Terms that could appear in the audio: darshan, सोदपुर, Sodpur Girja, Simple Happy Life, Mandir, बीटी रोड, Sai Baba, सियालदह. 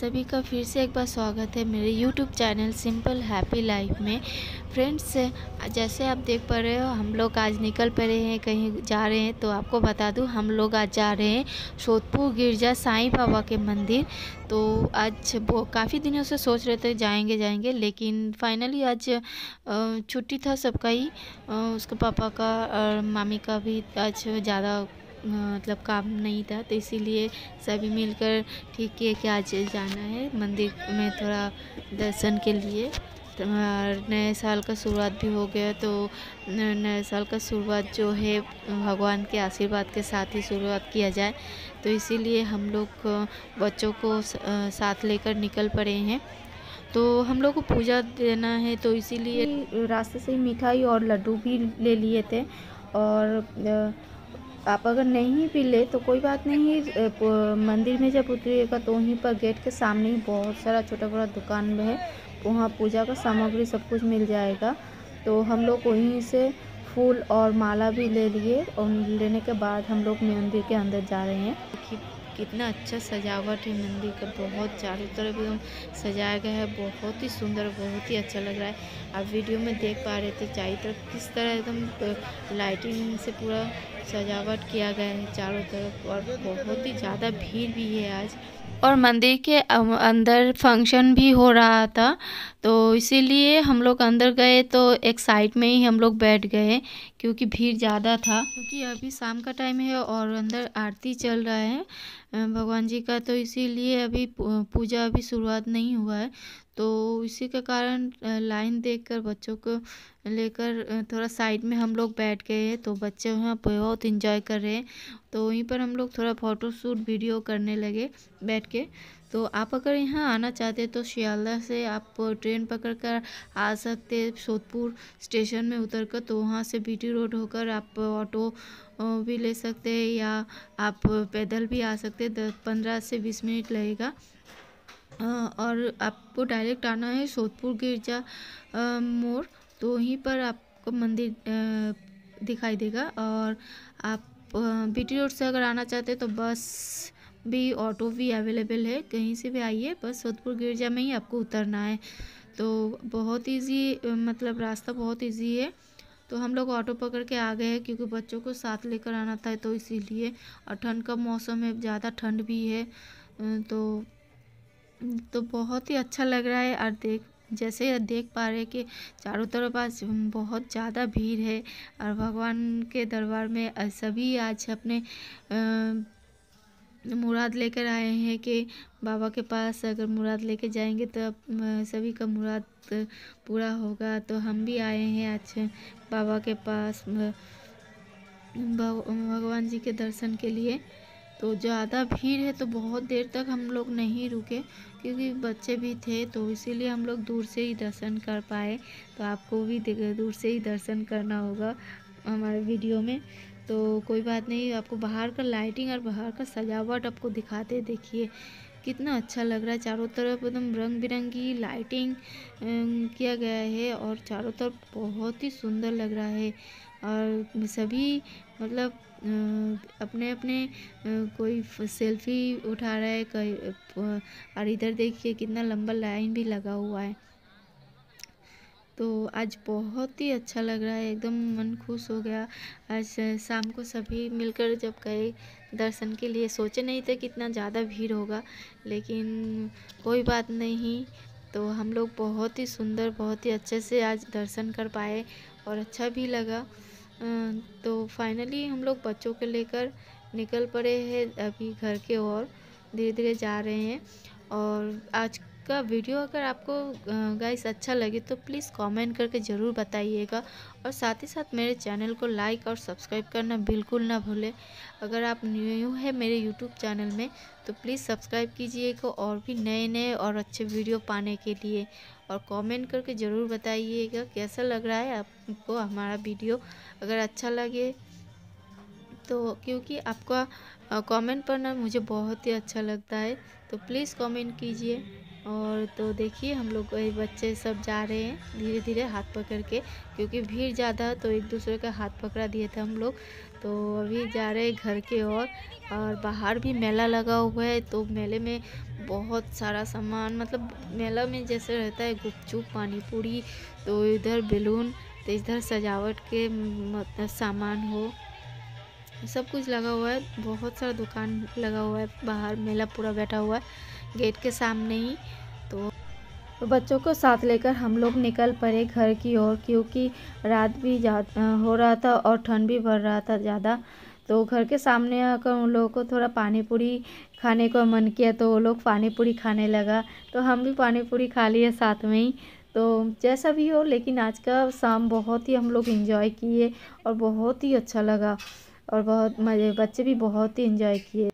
सभी का फिर से एक बार स्वागत है मेरे YouTube channel simple happy life में। फ्रेंड्स, जैसे आप देख पा रहे हो, हम लोग आज निकल पड़े हैं, कहीं जा रहे हैं। तो आपको बता दूं, हम लोग आज जा रहे हैं सोदपुर गिरजा साईं बाबा के मंदिर। तो आज वो काफ़ी दिनों से सोच रहे थे जाएंगे, लेकिन फाइनली आज छुट्टी था सबका ही, उसके पापा का और मामी का भी। आज ज़्यादा मतलब काम नहीं था, तो इसीलिए सभी मिलकर ठीक किए कि आज जाना है मंदिर में थोड़ा दर्शन के लिए। तो नए साल का शुरुआत भी हो गया, तो नए साल का शुरुआत जो है भगवान के आशीर्वाद के साथ ही शुरुआत किया जाए, तो इसीलिए हम लोग बच्चों को साथ लेकर निकल पड़े हैं। तो हम लोग को पूजा देना है, तो इसीलिए रास्ते से ही मिठाई और लड्डू भी ले लिए थे। और आप अगर नहीं भी ले तो कोई बात नहीं, मंदिर में जब उतरिएगा तो वहीं पर गेट के सामने ही बहुत सारा छोटा बड़ा दुकान है, वहाँ पूजा का सामग्री सब कुछ मिल जाएगा। तो हम लोग वहीं से फूल और माला भी ले लिए, और लेने के बाद हम लोग मंदिर के अंदर जा रहे हैं। कितना अच्छा सजावट है मंदिर का, बहुत चारों तरफ एकदम सजाया गया है, बहुत ही सुंदर, बहुत ही अच्छा लग रहा है। आप वीडियो में देख पा रहे थे चारों तरफ किस तरह एकदम लाइटिंग से पूरा सजावट किया गया है चारों तरफ, और बहुत ही ज़्यादा भीड़ भी है आज। और मंदिर के अंदर फंक्शन भी हो रहा था, तो इसीलिए हम लोग अंदर गए, तो एक साइड में ही हम लोग बैठ गए क्योंकि भीड़ ज़्यादा था, क्योंकि अभी शाम का टाइम है और अंदर आरती चल रहा है भगवान जी का, तो इसीलिए अभी पूजा अभी शुरुआत नहीं हुआ है। तो इसी के कारण लाइन देखकर बच्चों को लेकर थोड़ा साइड में हम लोग बैठ गए हैं, तो बच्चे वहाँ बहुत इंजॉय कर रहे हैं। तो वहीं पर हम लोग थोड़ा फ़ोटो शूट वीडियो करने लगे बैठ के। तो आप अगर यहाँ आना चाहते तो सियालदह से आप ट्रेन पकड़कर आ सकते, सोदपुर स्टेशन में उतरकर, तो वहाँ से बीटी रोड होकर आप ऑटो भी ले सकते हैं या आप पैदल भी आ सकते। 10-15 से 20 मिनट लगेगा, और आपको डायरेक्ट आना है सोदपुर गिरजा मोड़, तो वहीं पर आपको मंदिर दिखाई देगा। और आप बीटी रोड से अगर आना चाहते तो बस भी ऑटो भी अवेलेबल है, कहीं से भी आइए, बस सोदपुर गिरजा में ही आपको उतरना है। तो बहुत इजी, मतलब रास्ता बहुत इजी है। तो हम लोग ऑटो पकड़ के आ गए हैं क्योंकि बच्चों को साथ लेकर आना था, तो इसीलिए। और ठंड का मौसम है, ज़्यादा ठंड भी है, तो बहुत ही अच्छा लग रहा है। और जैसे देख पा रहे कि चारों तरफ आज बहुत ज़्यादा भीड़ है, और भगवान के दरबार में सभी आज अपने मुराद लेकर आए हैं कि बाबा के पास अगर मुराद लेके जाएंगे तो सभी का मुराद पूरा होगा। तो हम भी आए हैं आज बाबा के पास भगवान जी के दर्शन के लिए। तो ज़्यादा भीड़ है, तो बहुत देर तक हम लोग नहीं रुके क्योंकि बच्चे भी थे, तो इसीलिए हम लोग दूर से ही दर्शन कर पाए। तो आपको भी दूर से ही दर्शन करना होगा हमारे वीडियो में, तो कोई बात नहीं। आपको बाहर का लाइटिंग और बाहर का सजावट आपको दिखाते, देखिए कितना अच्छा लग रहा है। चारों तरफ एकदम रंग बिरंगी लाइटिंग किया गया है, और चारों तरफ बहुत ही सुंदर लग रहा है। और सभी मतलब अपने अपने कोई सेल्फी उठा रहा है कोई, और इधर देखिए कितना लंबा लाइन भी लगा हुआ है। तो आज बहुत ही अच्छा लग रहा है, एकदम मन खुश हो गया। आज शाम को सभी मिलकर जब गए दर्शन के लिए, सोचे नहीं थे कि इतना ज़्यादा भीड़ होगा, लेकिन कोई बात नहीं। तो हम लोग बहुत ही सुंदर, बहुत ही अच्छे से आज दर्शन कर पाए और अच्छा भी लगा। तो फाइनली हम लोग बच्चों को लेकर निकल पड़े हैं अभी घर के ओर, धीरे धीरे जा रहे हैं। और आज का वीडियो अगर आपको गाइस अच्छा लगे तो प्लीज़ कमेंट करके ज़रूर बताइएगा, और साथ ही साथ मेरे चैनल को लाइक और सब्सक्राइब करना बिल्कुल ना भूलें। अगर आप न्यू है मेरे यूट्यूब चैनल में तो प्लीज़ सब्सक्राइब कीजिएगा, और भी नए नए और अच्छे वीडियो पाने के लिए। और कमेंट करके ज़रूर बताइएगा कैसा लग रहा है आपको हमारा वीडियो, अगर अच्छा लगे तो, क्योंकि आपका कमेंट पढ़ना मुझे बहुत ही अच्छा लगता है। तो प्लीज़ कमेंट कीजिए। और तो देखिए हम लोग वही बच्चे सब जा रहे हैं धीरे धीरे हाथ पकड़ के, क्योंकि भीड़ ज़्यादा तो एक दूसरे का हाथ पकड़ा दिए थे हम लोग। तो अभी जा रहे हैं घर के ओर। और बाहर भी मेला लगा हुआ है, तो मेले में बहुत सारा सामान, मतलब मेला में जैसे रहता है गुपचुप, पानी पूरी, तो इधर बैलून, तो इधर सजावट के मतलब सामान हो, सब कुछ लगा हुआ है। बहुत सारा दुकान लगा हुआ है बाहर, मेला पूरा बैठा हुआ है गेट के सामने ही। तो बच्चों को साथ लेकर हम लोग निकल पड़े घर की ओर, क्योंकि रात भी हो रहा था और ठंड भी बढ़ रहा था ज़्यादा। तो घर के सामने आकर उन लोगों को थोड़ा पानी पूरी खाने का मन किया, तो वो लोग पानी पूरी खाने लगा, तो हम भी पानी पूरी खा लिए साथ में ही। तो जैसा भी हो, लेकिन आज का शाम बहुत ही हम लोग एंजॉय किए और बहुत ही अच्छा लगा और बहुत मज़े, बच्चे भी बहुत ही एंजॉय किए।